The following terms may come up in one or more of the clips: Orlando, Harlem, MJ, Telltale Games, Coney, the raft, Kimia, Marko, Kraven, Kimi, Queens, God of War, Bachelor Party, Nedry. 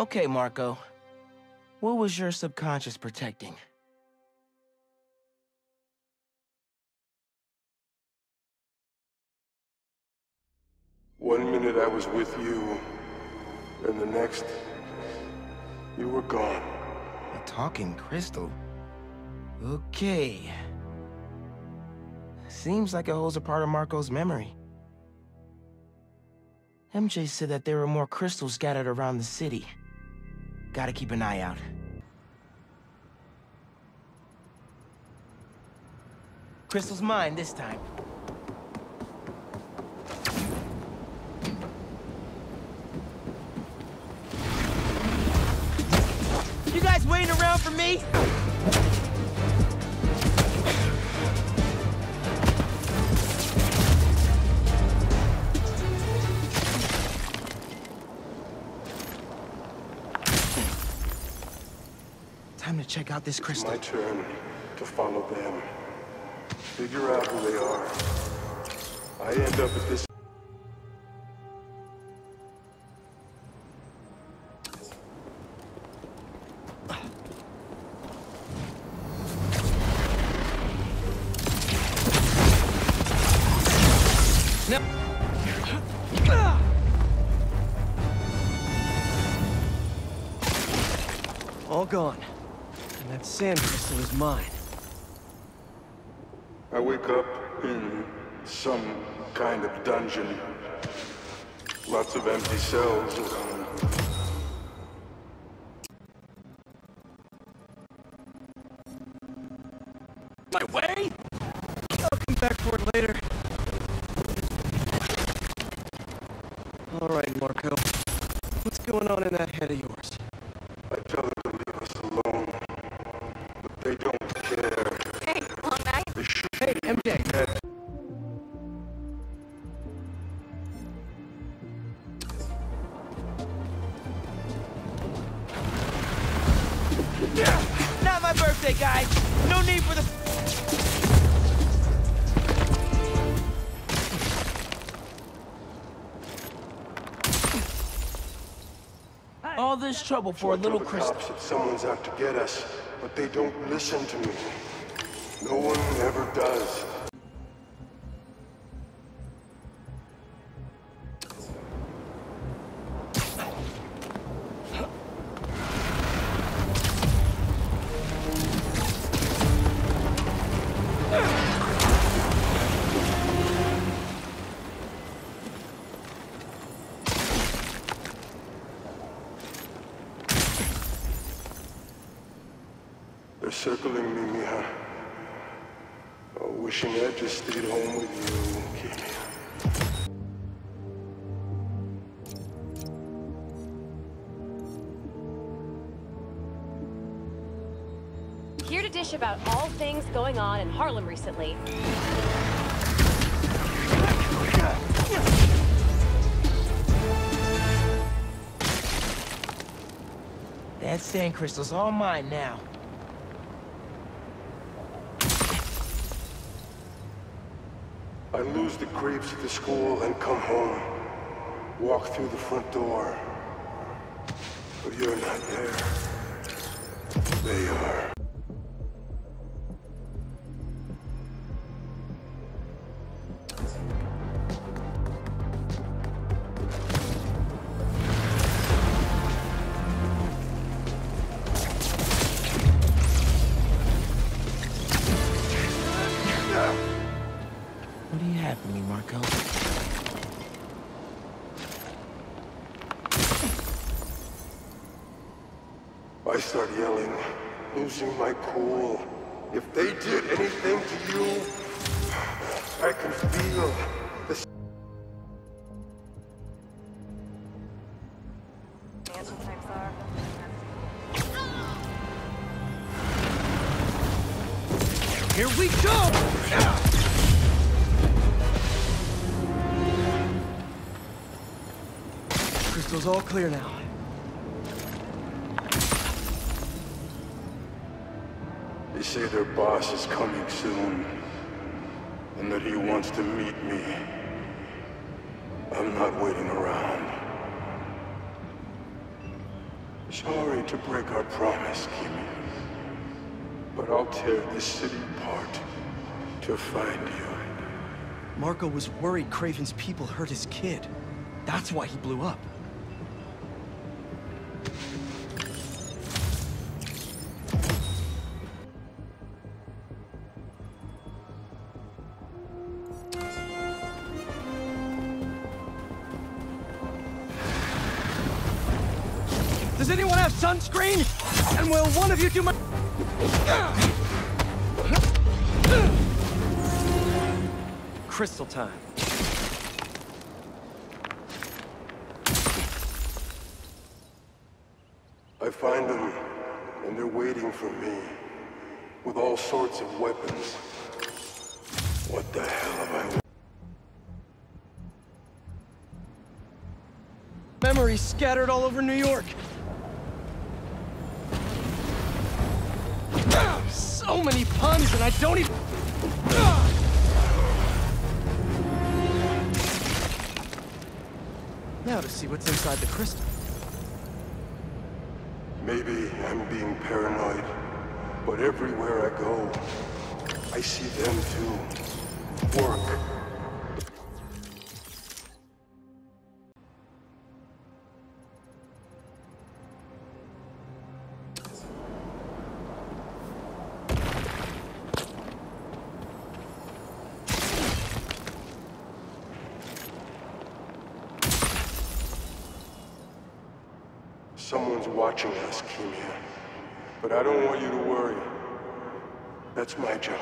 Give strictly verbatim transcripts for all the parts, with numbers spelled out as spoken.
Okay, Marko. What was your subconscious protecting? One minute I was with you, and the next, you were gone. A talking crystal? Okay. Seems like it holds a part of Marko's memory. M J said that there were more crystals scattered around the city. Gotta keep an eye out. Crystal's mine this time. You guys waiting around for me? To check out this crystal. It's my turn to follow them. Figure out who they are. I end up at this. No. All gone. That sand crystal is mine. I wake up in some kind of dungeon. Lots of empty cells around. My way? I'll come back for it later. All right, Marko. What's going on in that head of yours? I tell them to leave us alone. They don't care. Hey, long night. Hey, M J. Yeah. Not my birthday, guys. No need for the... All this trouble for a little crystal. Someone's out to get us, but they don't listen to me. No one ever does. Circling me, Mia. Oh, wishing I just stayed home with you, Kimia. Here to dish about all things going on in Harlem recently. That sand crystal's all mine now. I lose the creeps at the school and come home. Walk through the front door. But you're not there. They are. I start yelling, losing my cool. If they did anything to you, I can feel this. Here we go! Crystal's all clear now. They say their boss is coming soon, and that he wants to meet me. I'm not waiting around. Sorry to break our promise, Kimi. But I'll tear this city apart to find you. Marko was worried Kraven's people hurt his kid. That's why he blew up. Does anyone have sunscreen? And will one of you do my... Crystal time. I find them, and they're waiting for me, with all sorts of weapons. What the hell have I... Memories scattered all over New York. So many puns, and I don't even... Now to see what's inside the crystal. Maybe I'm being paranoid, but everywhere I go, I see them too. Work. Someone's watching us, Kimia. But I don't want you to worry. That's my job.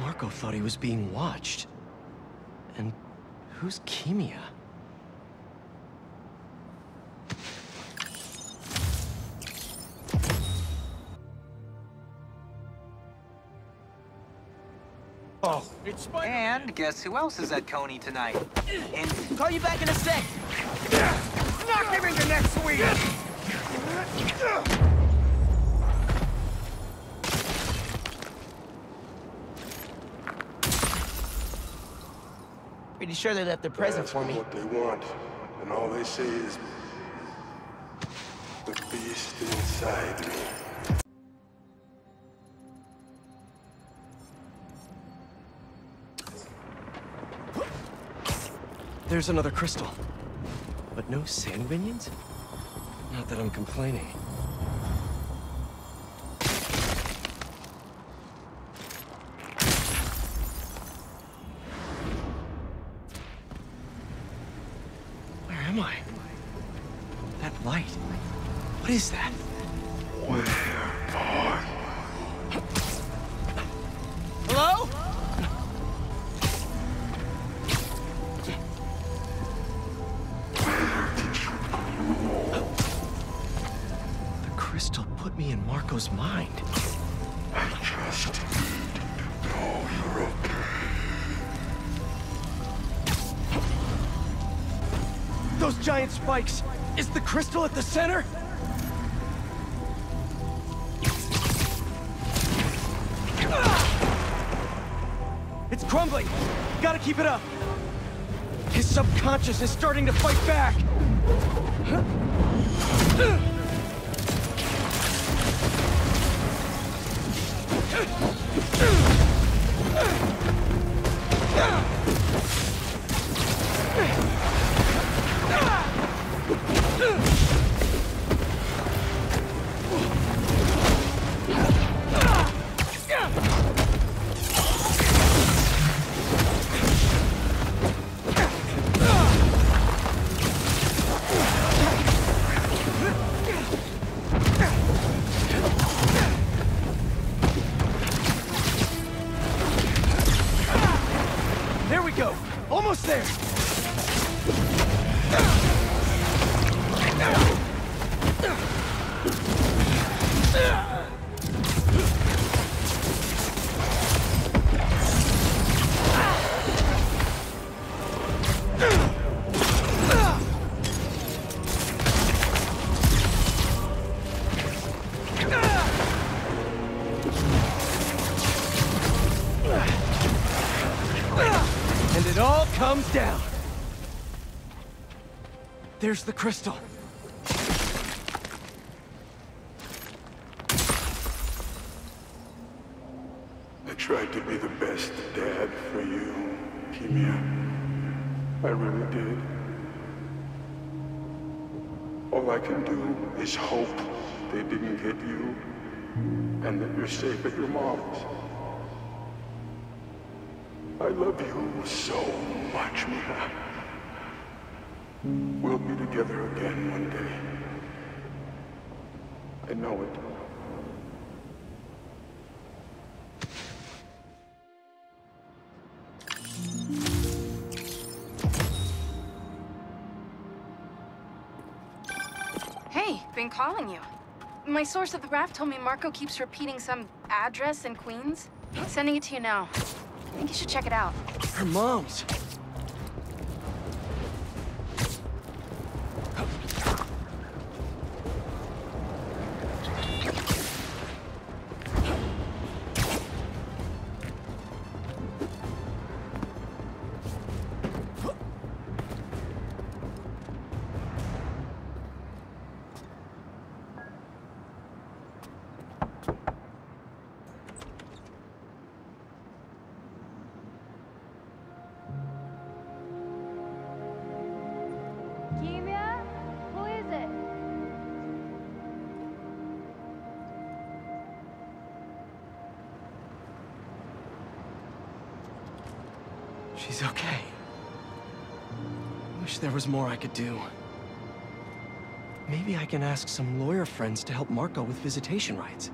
Marko thought he was being watched. And who's Kimia? Oh, it's Spider. And guess who else is at Coney tonight? And call you back in a sec. Knock him into next week. Pretty sure they left their present for me. What they want, and all they say is the beast inside me. There's another crystal, but no sand minions. Not that I'm complaining. Where am I? That light. What is that? Where are you? Hello? Me in Marko's mind. I just need to know you're okay. Those giant spikes! Is the crystal at the center? It's crumbling! Gotta keep it up! His subconscious is starting to fight back! Huh? Almost there! It all comes down. There's the crystal. tried to be the best dad for you, Kimia. I really did. All I can do is hope they didn't hit you and that you're safe at your mom's. I love you so much, Mia. We'll be together again one day. I know it. Hey, been calling you. My source at the raft told me Marko keeps repeating some address in Queens. I'm sending it to you now. I think you should check it out. Her mom's. She's okay. Wish there was more I could do. Maybe I can ask some lawyer friends to help Marko with visitation rights.